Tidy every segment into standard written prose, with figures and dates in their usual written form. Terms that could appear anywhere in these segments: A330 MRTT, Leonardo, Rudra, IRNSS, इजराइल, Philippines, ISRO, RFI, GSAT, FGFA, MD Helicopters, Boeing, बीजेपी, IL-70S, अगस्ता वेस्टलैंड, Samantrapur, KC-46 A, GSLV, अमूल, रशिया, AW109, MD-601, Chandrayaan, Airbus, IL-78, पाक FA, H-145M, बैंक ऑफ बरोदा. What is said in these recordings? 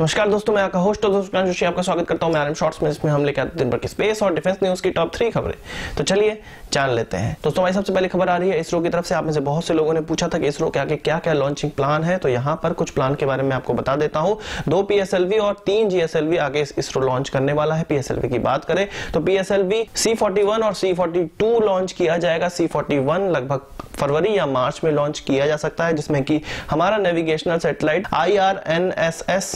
नमस्कार दोस्तों, मैं आपका होस्ट और दोस्तों जोशी आपका स्वागत करता हूं। मैं आरएम शॉर्ट्स में इसमें हम लेकर आते हैं दिन भर की स्पेस और डिफेंस न्यूज की टॉप 3 खबरें। तो चलिए जान लेते हैं दोस्तों। हमारी सबसे पहली खबर आ रही है इसरो की तरफ से। आप में से बहुत से लोगों ने पूछा था कि इसरो के आगे क्या क्या लॉन्चिंग प्लान है, तो यहाँ पर कुछ प्लान के बारे में आपको बता देता हूँ। 2 PSLV और 3 GSLV आगे इसरो लॉन्च करने वाला है। PSLV की बात करें तो PSLV C-41 और C-42 लॉन्च किया जाएगा। C-41 लगभग फरवरी या मार्च में लॉन्च किया जा सकता है, जिसमें कि हमारा navigational satellite IRNSS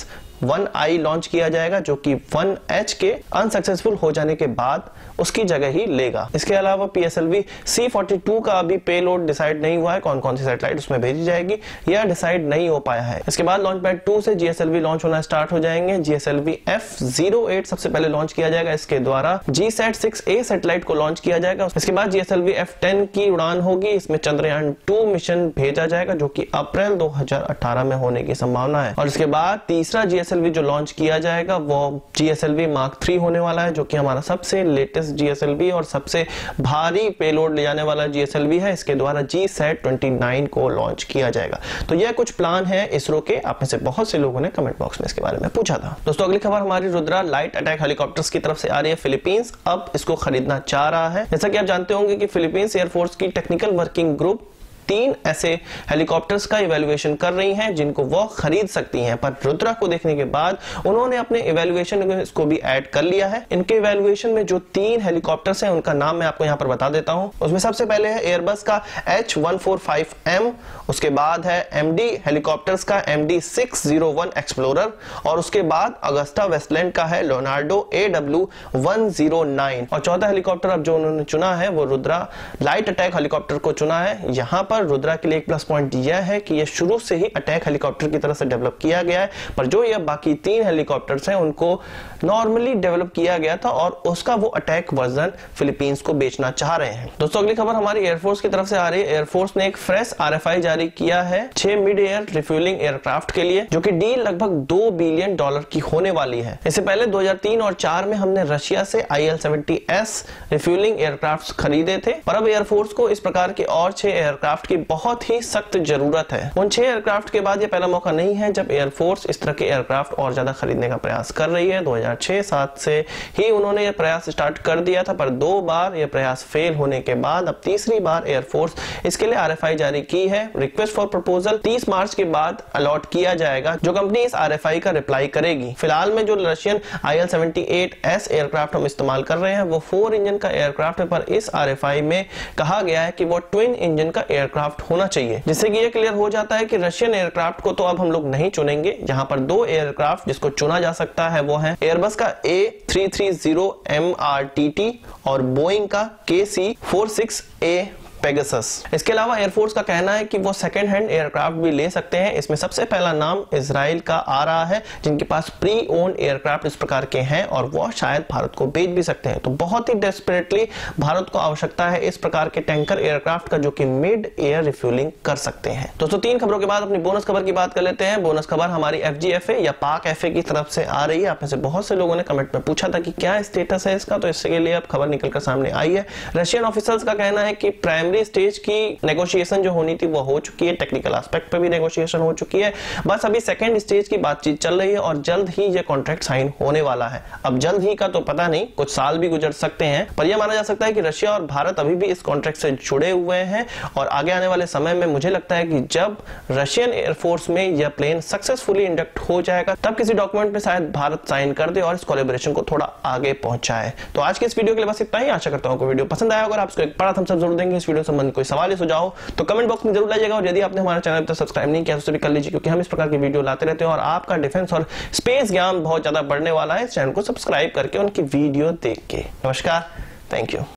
1I launch किया जाएगा, जो कि 1H के अनसक्सेसफुल हो जाने के बाद उसकी जगह ही लेगा। इसके अलावा PSLV C-42 का अभी पेलोड डिसाइड नहीं हुआ है, कौन कौन सी सैटेलाइट उसमें भेजी जाएगी यह डिसाइड नहीं हो पाया है। इसके बाद लॉन्च पैड 2 से GSLV लॉन्च होना स्टार्ट हो जाएंगे। GSLV F-08 सबसे पहले लॉन्च किया जाएगा, इसके द्वारा GSAT-6A सैटेलाइट को लॉन्च किया जाएगा। इसके बाद GSLV F-10 की उड़ान होगी, इसमें चंद्रयान 2 मिशन भेजा जाएगा, जो की अप्रैल 2018 में होने की संभावना है। और इसके बाद तीसरा GSLV जो लॉन्च किया जाएगा वो GSLV Mark 3 होने वाला है, जो कि हमारा सबसे लेटेस्ट GSLV और सबसे भारी पेलोड ले जाने वाला GSLV है। इसके द्वारा GSAT 29 को लॉन्च किया जाएगा। तो यह कुछ प्लान है इसरो के। आप में से बहुत से लोगों ने कमेंट बॉक्स में इसके बारे में पूछा था। दोस्तों अगली खबर हमारी रुद्रा लाइट अटैक हेलीकॉप्टर्स की तरफ से आ रही है। फिलीपींस अब इसको खरीदना चाह रहा है। जैसा कि आप जानते होंगे कि फिलीपींस एयरफोर्स की टेक्निकल वर्किंग ग्रुप 3 ऐसे हेलीकॉप्टर्स का इवैल्यूएशन कर रही हैं जिनको वो खरीद सकती हैं, पर रुद्रा को देखने के बाद उन्होंने अपने इवैल्यूएशन में इसको भी ऐड कर लिया है। इनके इवैल्यूएशन में जो 3 हेलीकॉप्टर्स हैं उनका नाम मैं आपको यहाँ पर बता देता हूँ। उसमें सबसे पहले है एयरबस का H-145M, उसके बाद है MD हेलीकॉप्टर्स का MD-601 एक्सप्लोरर, और उसके बाद अगस्ता वेस्टलैंड का है लियोनार्डो AW109, और 14 हेलीकॉप्टर अब जो उन्होंने चुना है वो रुद्रा लाइट अटैक हेलीकॉप्टर को चुना है। यहाँ पर रुद्रा के लिए एक प्लस पॉइंट यह है कि यह शुरू से ही अटैक हेलीकॉप्टर की तरह से डेवलप किया गया है, पर जो यह बाकी 3 हेलीकॉप्टर्स हैं उनको नॉर्मली डेवलप किया गया था और उसका वो अटैक वर्जन फिलीपींस को बेचना चाह रहे हैं। दोस्तों अगली खबर हमारी एयरफोर्स की तरफ से आ रही है। एयरफोर्स ने एक फ्रेश RFI जारी किया है 6 मिड एयर रिफ्यूलिंग एयरक्राफ्ट के लिए, जो की डील लगभग $2 बिलियन की होने वाली है। इससे पहले 2003 और 2004 में हमने रशिया से IL-70S रिफ्यूलिंग एयरक्राफ्ट खरीदे थे, पर अब एयरफोर्स को इस प्रकार के और 6 एयरक्राफ्ट की बहुत ही सख्त जरूरत है। उन 6 एयरक्राफ्ट के बाद यह पहला मौका नहीं है जब एयरफोर्स इस तरह के एयरक्राफ्ट और ज्यादा खरीदने का प्रयास कर रही है। 2006-07 से ही उन्होंने यह प्रयास स्टार्ट कर दिया था, पर 2 बार यह प्रयास फेल होने के बाद अब तीसरी बार एयरफोर्स इसके लिए RFI जारी की है। रिक्वेस्ट फॉर प्रपोजल 30 मार्च के बाद अलॉट किया जाएगा, जो कंपनी इस RFI का रिप्लाई करेगी। फिलहाल में जो रशियन IL-78S एयरक्राफ्ट हम इस्तेमाल कर रहे हैं वो 4 इंजन का एयरक्राफ्ट है, पर इस RFI में कहा गया है कि वो ट्विन इंजन का एयरक्राफ्ट होना चाहिए, जिससे कि यह क्लियर हो जाता है कि रशियन एयरक्राफ्ट को तो अब हम लोग नहीं चुनेंगे। यहाँ पर 2 एयरक्राफ्ट जिसको चुना जा सकता है वो है एयरबस का A330 MRTT और बोइंग का KC-46 A पेगासस। इसके अलावा एयरफोर्स का कहना है कि वो सेकेंड हैंड एयरक्राफ्ट भी ले सकते हैं। इसमें सबसे पहला नाम इजराइल का आ रहा है, जिनके पास प्री ओन्ड एयरक्राफ्ट इस प्रकार के हैं और वो शायद भारत को बेच भी सकते हैं। तो बहुत ही डेस्परेटली भारत को आवश्यकता है इस प्रकार के टैंकर एयरक्राफ्ट का, जो कि मिड एयर रिफ्यूलिंग कर सकते हैं। दोस्तों 3 खबरों के बाद अपनी बोनस खबर की बात कर लेते हैं। बोनस खबर हमारी FGFA या पाक FA की तरफ से आ रही है। आप में से बहुत से लोगों ने कमेंट में पूछा था कि क्या स्टेटस है इसका, तो इसके लिए अब खबर निकलकर सामने आई है। रशियन ऑफिसर्स का कहना है कि प्राइम स्टेज की नेगोशिएशन जो होनी थी वो हो चुकी है, टेक्निकल एस्पेक्ट पे भी नेगोशिएशन हो चुकी है, बस अभी सेकंड स्टेज की बातचीत चल रही है और जल्द ही ये कॉन्ट्रैक्ट साइन होने वाला है। अब जल्द ही का तो पता नहीं, कुछ साल भी गुजर सकते हैं, पर यह माना जा सकता है कि रशिया और भारत अभी भी इस कॉन्ट्रैक्ट से जुड़े हुए हैं और आगे आने वाले समय में मुझे लगता है कि जब रशियन एयरफोर्स में यह प्लेन सक्सेसफुली इंडक्ट हो जाएगा तब किसी डॉक्यूमेंट पे शायद भारत साइन कर दे और इस कोलैबोरेशन को थोड़ा आगे पहुंचाए। तो आज के इस वीडियो के लिए बस इतना ही। आशा करता हूं आपको वीडियो पसंद आया। अगर आप इसको एक बड़ा थम्स अप जरूर देंगे। इस वीडियो संबंधित कोई सवाल या सुझाव तो कमेंट बॉक्स में जरूर लाइएगा, और यदि आपने हमारे चैनल पर सब्सक्राइब नहीं किया तो कर लीजिए, क्योंकि हम इस प्रकार की वीडियो लाते रहते हैं और आपका डिफेंस और स्पेस ज्ञान बहुत ज्यादा बढ़ने वाला है इस चैनल को सब्सक्राइब करके उनकी वीडियो देख के। नमस्कार, थैंक यू।